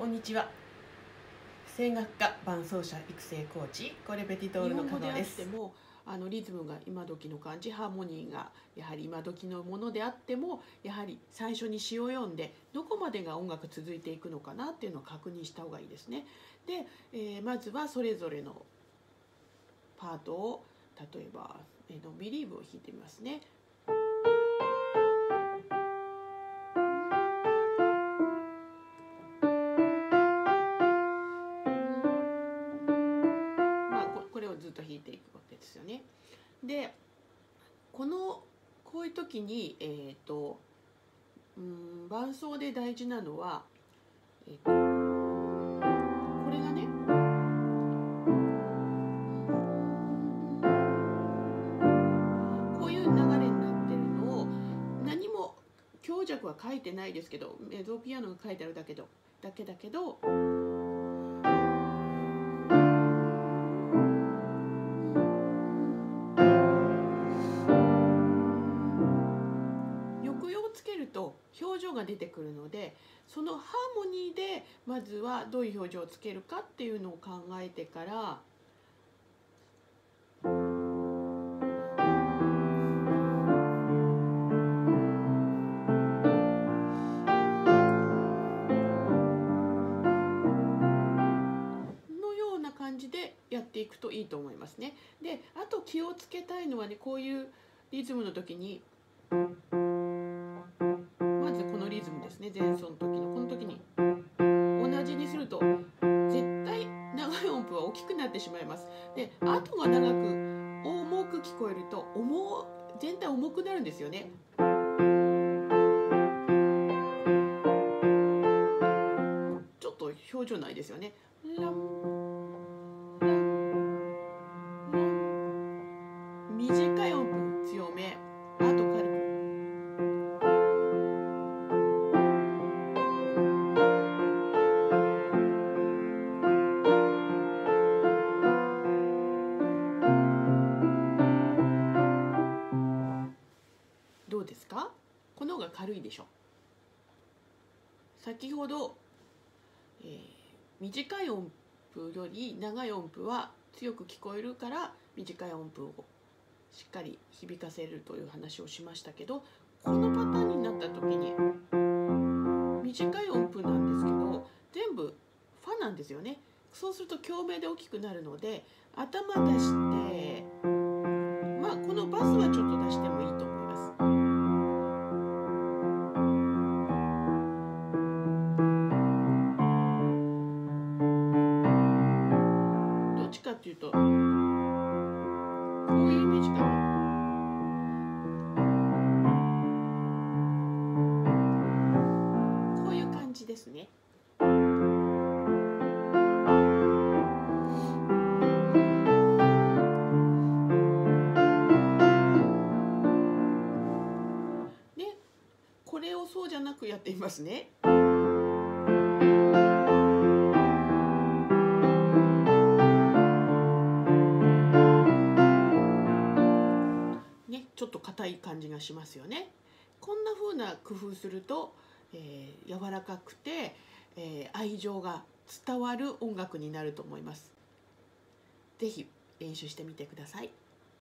こんにちは。声楽家伴奏者育成コーチコレペティトールの加納です。リズムが今時の感じ、ハーモニーがやはり今時のものであっても、やはり最初に詩を読んでどこまでが音楽続いていくのかなっていうのを確認した方がいいですね。で、まずはそれぞれのパートを、例えば「ビリーブ」を弾いてみますね。で、こういう時に、伴奏で大事なのは、これがね、こういう流れになってるのを、何も強弱は書いてないですけど、メゾピアノが書いてあるだけだけど。表情が出てくるので、そのハーモニーでまずはどういう表情をつけるかっていうのを考えてから、のような感じでやっていくといいと思いますね。で、あと気をつけたいのはね、こういうリズムの時に。前奏の時のこの時に同じにすると絶対長い音符は大きくなってしまいます。で、後が長く重く聞こえると全体重くなるんですよね。ちょっと表情ないですよね。短い音符強め、あと軽く。どうですか？この方が軽いでしょ。先ほど、短い音符より長い音符は強く聞こえるから、短い音符をしっかり響かせるという話をしましたけど、このパターンになった時に短い音符なんですけど全部ファなんですよね。そうすると共鳴で大きくなるので、頭出して、このバスはちょっと出してもいいと思います。っていうとこういうイメージかな。こういう感じですね。で、これをそうじゃなくやってみますね。ちょっと硬い感じがしますよね。こんな風な工夫すると、柔らかくて、愛情が伝わる音楽になると思います。ぜひ練習してみてください。